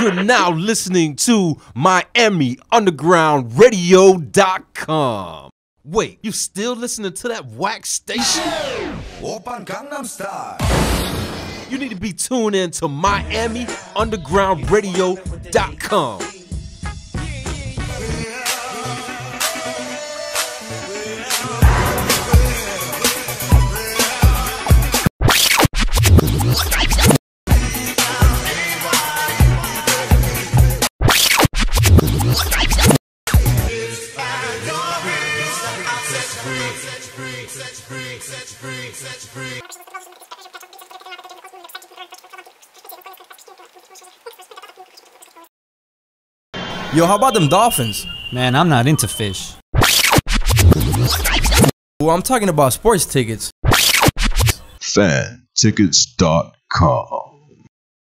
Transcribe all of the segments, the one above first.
You're now listening to MiamiUndergroundRadio.com. Wait, you still listening to that whack station? Open Gangnam Style. You need to be tuned in to MiamiUndergroundRadio.com. Yo, how about them dolphins? Man, I'm not into fish. Well, I'm talking about sports tickets. FanTickets.com.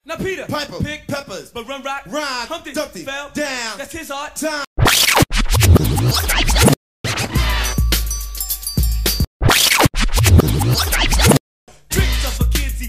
Now Peter Piper picked peppers, but Run Rock rhymed. Humpty Dumpty fell down. That's his hard time. Tricks up for kids, he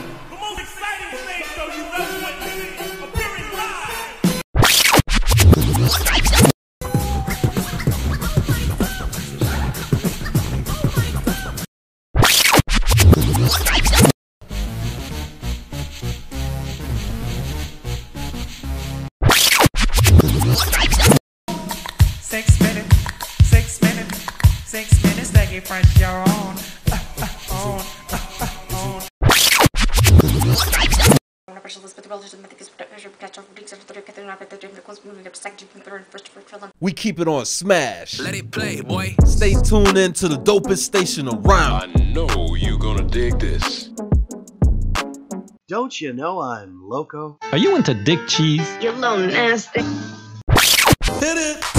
the most exciting stage show you've ever witnessed, appearing live. 6 minutes, 6 minutes, 6 minutes that you front your own. We keep it on Smash. Let it play, boy. Stay tuned in to the dopest station around. I know you're gonna dig this. Don't you know I'm loco? Are you into dick cheese? You're a little nasty. Hit it.